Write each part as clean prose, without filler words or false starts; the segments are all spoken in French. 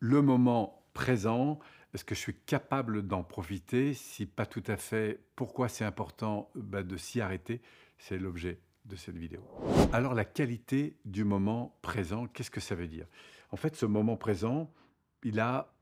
le moment présent, est-ce que je suis capable d'en profiter? Si pas tout à fait, pourquoi c'est important de s'y arrêter? C'est l'objet de cette vidéo. Alors la qualité du moment présent, qu'est-ce que ça veut dire? En fait, ce moment présent, il a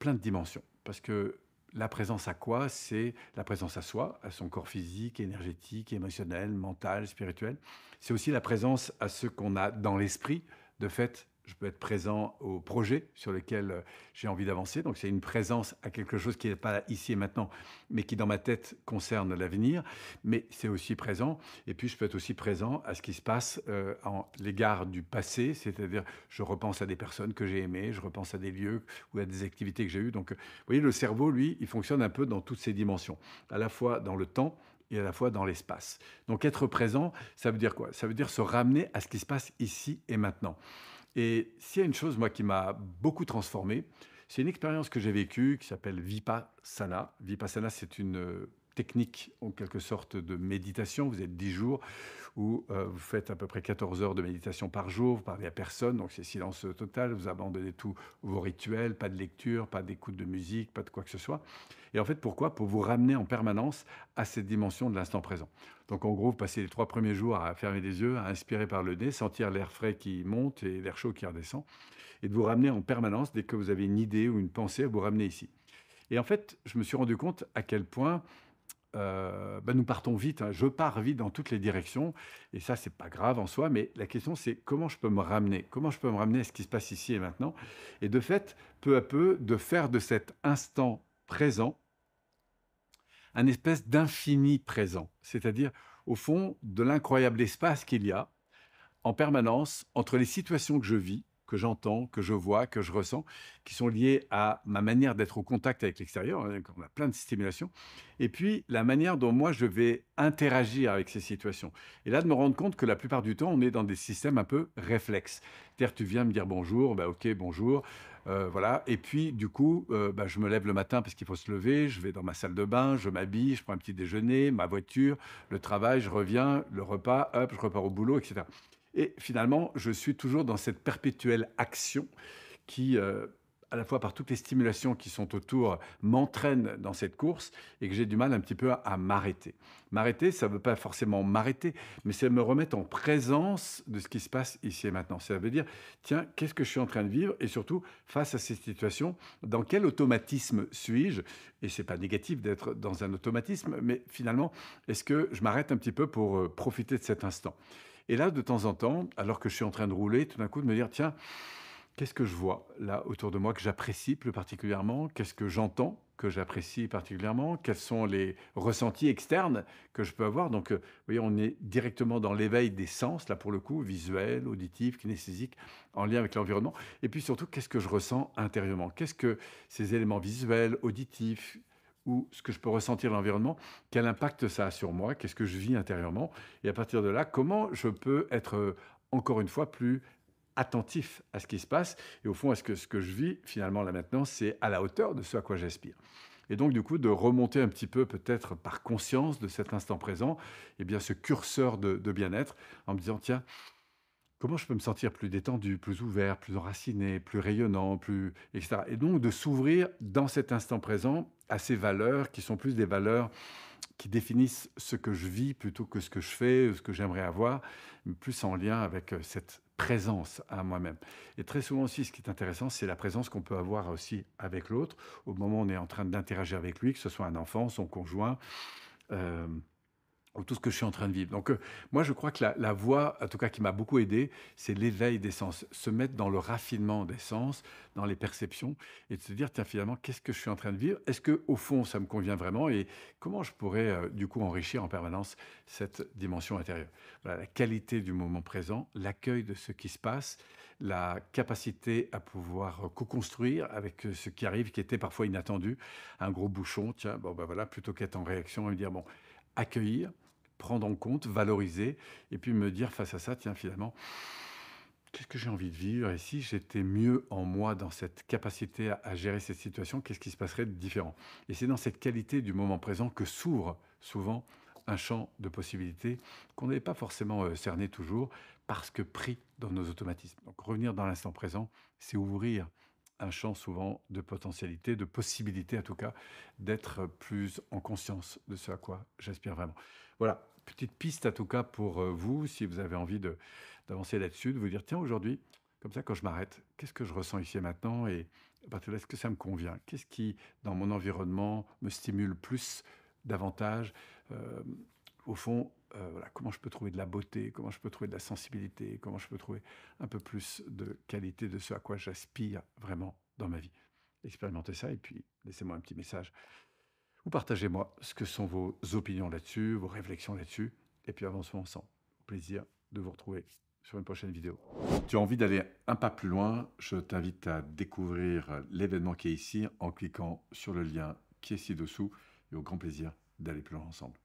plein de dimensions. Parce que la présence à quoi? C'est la présence à soi, à son corps physique, énergétique, émotionnel, mental, spirituel. C'est aussi la présence à ce qu'on a dans l'esprit. De fait, je peux être présent au projet sur lequel j'ai envie d'avancer. Donc c'est une présence à quelque chose qui n'est pas ici et maintenant, mais qui dans ma tête concerne l'avenir. Mais c'est aussi présent. Et puis je peux être aussi présent à ce qui se passe en l'égard du passé. C'est-à-dire, je repense à des personnes que j'ai aimées, je repense à des lieux ou à des activités que j'ai eues. Donc vous voyez, le cerveau, lui, il fonctionne un peu dans toutes ces dimensions, à la fois dans le temps et à la fois dans l'espace. Donc être présent, ça veut dire quoi? Ça veut dire se ramener à ce qui se passe ici et maintenant. Et s'il y a une chose, moi, qui m'a beaucoup transformé, c'est une expérience que j'ai vécue qui s'appelle Vipassana. Vipassana, c'est une technique, en quelque sorte, de méditation. Vous êtes 10 jours où vous faites à peu près 14 heures de méditation par jour. Vous parlez à personne, donc c'est silence total. Vous abandonnez tous vos rituels, pas de lecture, pas d'écoute de musique, pas de quoi que ce soit. Et en fait, pourquoi? Pour vous ramener en permanence à cette dimension de l'instant présent. Donc en gros, vous passez les 3 premiers jours à fermer les yeux, à inspirer par le nez, sentir l'air frais qui monte et l'air chaud qui redescend, et de vous ramener en permanence, dès que vous avez une idée ou une pensée, à vous ramener ici. Et en fait, je me suis rendu compte à quel point nous partons vite, hein. Je pars vite dans toutes les directions, et ça, c'est pas grave en soi, mais la question, c'est comment je peux me ramener? Comment je peux me ramener à ce qui se passe ici et maintenant? Et de fait, peu à peu, de faire de cet instant présent un espèce d'infini présent, c'est-à-dire, au fond, de l'incroyable espace qu'il y a en permanence entre les situations que je vis, que j'entends, que je vois, que je ressens, qui sont liées à ma manière d'être au contact avec l'extérieur, on a plein de stimulations, et puis la manière dont moi je vais interagir avec ces situations. Et là, de me rendre compte que la plupart du temps, on est dans des systèmes un peu réflexes. C'est-à-dire, tu viens me dire bonjour, ok, bonjour, voilà, et puis du coup, je me lève le matin parce qu'il faut se lever, je vais dans ma salle de bain, je m'habille, je prends un petit déjeuner, ma voiture, le travail, je reviens, le repas, hop, je repars au boulot, etc. Et finalement, je suis toujours dans cette perpétuelle action qui, à la fois par toutes les stimulations qui sont autour, m'entraîne dans cette course et que j'ai du mal un petit peu à m'arrêter. M'arrêter, ça ne veut pas forcément m'arrêter, mais c'est me remettre en présence de ce qui se passe ici et maintenant. Ça veut dire, tiens, qu'est-ce que je suis en train de vivre? Et surtout, face à ces situations, dans quel automatisme suis-je? Et ce n'est pas négatif d'être dans un automatisme, mais finalement, est-ce que je m'arrête un petit peu pour profiter de cet instant? Et là, de temps en temps, alors que je suis en train de rouler, tout d'un coup, de me dire, tiens, qu'est-ce que je vois là autour de moi que j'apprécie plus particulièrement? Qu'est-ce que j'entends que j'apprécie particulièrement? Quels sont les ressentis externes que je peux avoir? Donc, vous voyez, on est directement dans l'éveil des sens, là pour le coup, visuel, auditif, kinesthésique, en lien avec l'environnement. Et puis surtout, qu'est-ce que je ressens intérieurement? Qu'est-ce que ces éléments visuels, auditifs, ou ce que je peux ressentir l'environnement, quel impact ça a sur moi, qu'est-ce que je vis intérieurement, et à partir de là, comment je peux être, encore une fois, plus attentif à ce qui se passe, et au fond, est-ce que ce que je vis, finalement, là maintenant, c'est à la hauteur de ce à quoi j'aspire. Et donc, du coup, de remonter un petit peu, peut-être par conscience de cet instant présent, eh bien, ce curseur de bien-être, en me disant, tiens, comment je peux me sentir plus détendu, plus ouvert, plus enraciné, plus rayonnant, plus, etc. Et donc de s'ouvrir dans cet instant présent à ces valeurs qui sont plus des valeurs qui définissent ce que je vis plutôt que ce que je fais ou ce que j'aimerais avoir, mais plus en lien avec cette présence à moi-même. Et très souvent aussi, ce qui est intéressant, c'est la présence qu'on peut avoir aussi avec l'autre au moment où on est en train d'interagir avec lui, que ce soit un enfant, son conjoint, ou tout ce que je suis en train de vivre. Donc moi, je crois que la voie, en tout cas, qui m'a beaucoup aidé, c'est l'éveil des sens, se mettre dans le raffinement des sens, dans les perceptions, et de se dire, tiens, finalement, qu'est-ce que je suis en train de vivre? Est-ce qu'au fond, ça me convient vraiment? Et comment je pourrais, du coup, enrichir en permanence cette dimension intérieure? Voilà, la qualité du moment présent, l'accueil de ce qui se passe, la capacité à pouvoir co-construire avec ce qui arrive, qui était parfois inattendu, un gros bouchon, tiens, voilà, plutôt qu'être en réaction et me dire, bon, accueillir, prendre en compte, valoriser, et puis me dire face à ça, tiens, finalement, qu'est-ce que j'ai envie de vivre? Et si j'étais mieux en moi dans cette capacité à gérer cette situation, qu'est-ce qui se passerait de différent? Et c'est dans cette qualité du moment présent que s'ouvre souvent un champ de possibilités qu'on n'avait pas forcément cerné toujours, parce que pris dans nos automatismes. Donc revenir dans l'instant présent, c'est ouvrir un champ souvent de potentialité, de possibilité en tout cas, d'être plus en conscience de ce à quoi j'aspire vraiment. Voilà, petite piste en tout cas pour vous, si vous avez envie d'avancer là-dessus, de vous dire, tiens, aujourd'hui, comme ça, quand je m'arrête, qu'est-ce que je ressens ici et maintenant? Et à partir de là, est-ce que ça me convient? Qu'est-ce qui, dans mon environnement, me stimule plus, davantage? Au fond, voilà, comment je peux trouver de la beauté? Comment je peux trouver de la sensibilité? Comment je peux trouver un peu plus de qualité de ce à quoi j'aspire vraiment dans ma vie? Expérimentez ça et puis laissez-moi un petit message. Ou partagez-moi ce que sont vos opinions là-dessus, vos réflexions là-dessus. Et puis avançons ensemble. Au plaisir de vous retrouver sur une prochaine vidéo. Tu as envie d'aller un pas plus loin, je t'invite à découvrir l'événement qui est ici en cliquant sur le lien qui est ci-dessous et au grand plaisir d'aller plus loin ensemble.